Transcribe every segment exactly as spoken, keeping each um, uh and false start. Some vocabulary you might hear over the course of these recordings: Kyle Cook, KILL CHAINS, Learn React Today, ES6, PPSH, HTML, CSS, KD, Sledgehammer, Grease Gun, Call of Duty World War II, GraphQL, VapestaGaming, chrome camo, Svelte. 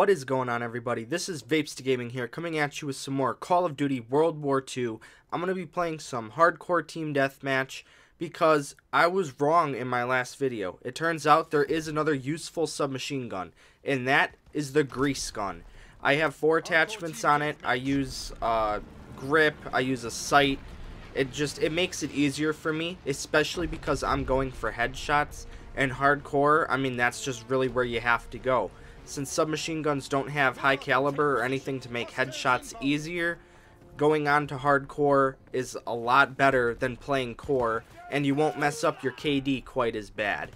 What is going on, everybody? This is VapestaGaming here, coming at you with some more Call of Duty World War Two. I'm going to be playing some hardcore team deathmatch because I was wrong in my last video. It turns out there is another useful submachine gun, and that is the Grease Gun. I have four attachments on it. I use uh, grip, I use a sight. It just, it makes it easier for me, especially because I'm going for headshots. And hardcore, I mean, that's just really where you have to go. Since submachine guns don't have high caliber or anything to make headshots easier, going on to hardcore is a lot better than playing core, and you won't mess up your K D quite as bad.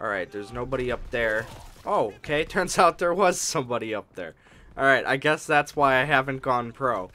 Alright, there's nobody up there. Oh, okay, turns out there was somebody up there. Alright, I guess that's why I haven't gone pro.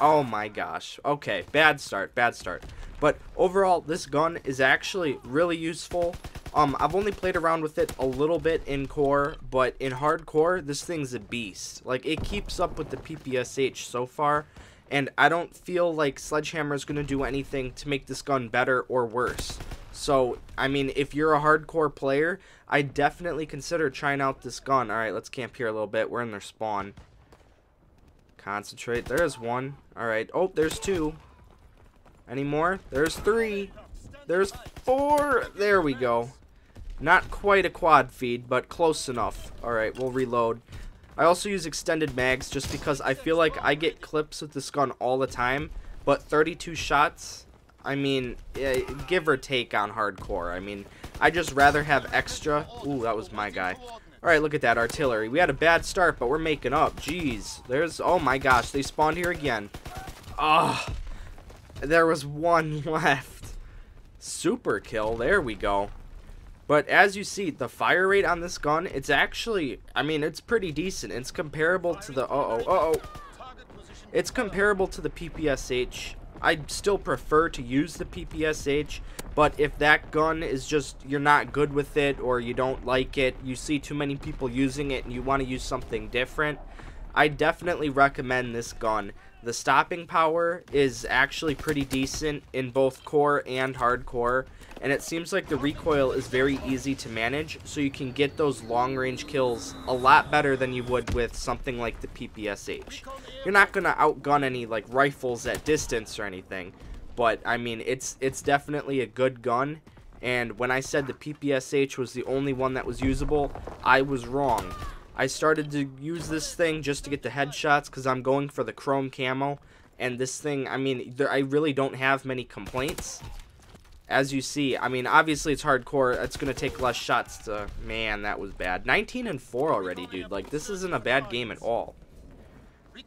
Oh my gosh. Okay, bad start, bad start. But overall, this gun is actually really useful. Um, I've only played around with it a little bit in core, but in hardcore, this thing's a beast. Like, it keeps up with the P P S H so far, and I don't feel like Sledgehammer is going to do anything to make this gun better or worse. So, I mean, if you're a hardcore player, I definitely consider trying out this gun. Alright, let's camp here a little bit. We're in their spawn. Concentrate. There's one. Alright. Oh, there's two. Any more? There's three. There's four. There we go. Not quite a quad feed, but close enough. Alright, we'll reload. I also use extended mags just because I feel like I get clips with this gun all the time. But thirty-two shots, I mean, give or take on hardcore. I mean, I just rather have extra. Ooh, that was my guy. Alright, look at that artillery. We had a bad start, but we're making up. Jeez. There's, oh my gosh, they spawned here again. Ah, oh, there was one left. Super kill. There we go. But as you see, the fire rate on this gun, it's actually, I mean, it's pretty decent. It's comparable to the, uh-oh, uh-oh. It's comparable to the P P S H. I still prefer to use the P P S H, but if that gun is just, you're not good with it or you don't like it, you see too many people using it and you want to use something different, I definitely recommend this gun. The stopping power is actually pretty decent in both core and hardcore, and it seems like the recoil is very easy to manage, so you can get those long range kills a lot better than you would with something like the P P S H. You're not gonna outgun any like rifles at distance or anything, but I mean, it's it's definitely a good gun. And when I said the P P S H was the only one that was usable, I was wrong. I started to use this thing just to get the headshots because I'm going for the chrome camo, and this thing, I mean, there, I really don't have many complaints. As you see, I mean, obviously it's hardcore. It's going to take less shots to, man, that was bad. nineteen and four already, dude. Like, this isn't a bad game at all.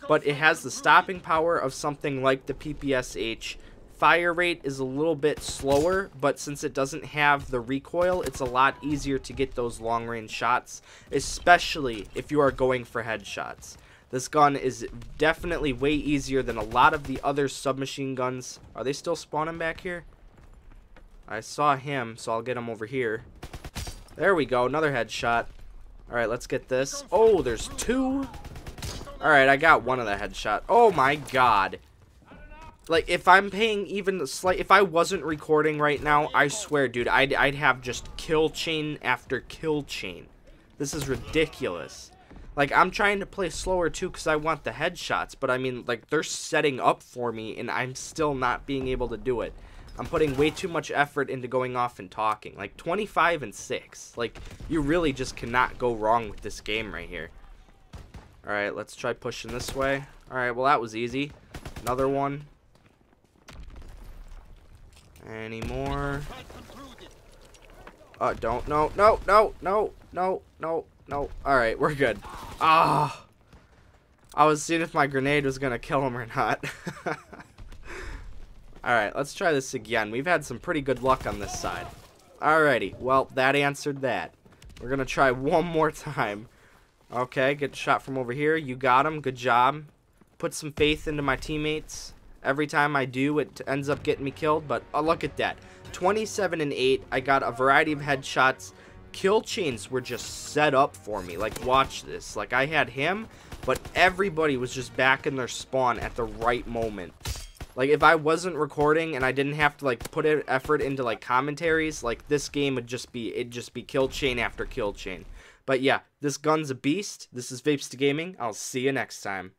But it has the stopping power of something like the P P S H. Fire rate is a little bit slower, but since it doesn't have the recoil, it's a lot easier to get those long range shots, especially if you are going for headshots. This gun is definitely way easier than a lot of the other submachine guns. Are they still spawning back here? I saw him, so I'll get him over here. There we go, another headshot. Alright, let's get this. Oh, there's two. Alright, I got one of the headshot. Oh my god. Like, if I'm paying even the slight, if I wasn't recording right now, I swear, dude, I'd, I'd have just kill chain after kill chain. This is ridiculous. Like, I'm trying to play slower, too, because I want the headshots. But, I mean, like, they're setting up for me, and I'm still not being able to do it. I'm putting way too much effort into going off and talking. Like, twenty-five and six. Like, you really just cannot go wrong with this game right here. All right, let's try pushing this way. All right, well, that was easy. Another one. Any more? Uh, don't. No, no, no, no, no, no, no. Alright, we're good. Ah! Oh, I was seeing if my grenade was gonna kill him or not. Alright, let's try this again. We've had some pretty good luck on this side. Alrighty, well, that answered that. We're gonna try one more time. Okay, get a shot from over here. You got him. Good job. Put some faith into my teammates. Every time I do, it ends up getting me killed, but oh, look at that. twenty-seven and eight, I got a variety of headshots. Kill chains were just set up for me. Like, watch this. Like, I had him, but everybody was just back in their spawn at the right moment. Like, if I wasn't recording and I didn't have to, like, put effort into, like, commentaries, like, this game would just be, it'd just be kill chain after kill chain. But yeah, this gun's a beast. This is VapestaGaming. I'll see you next time.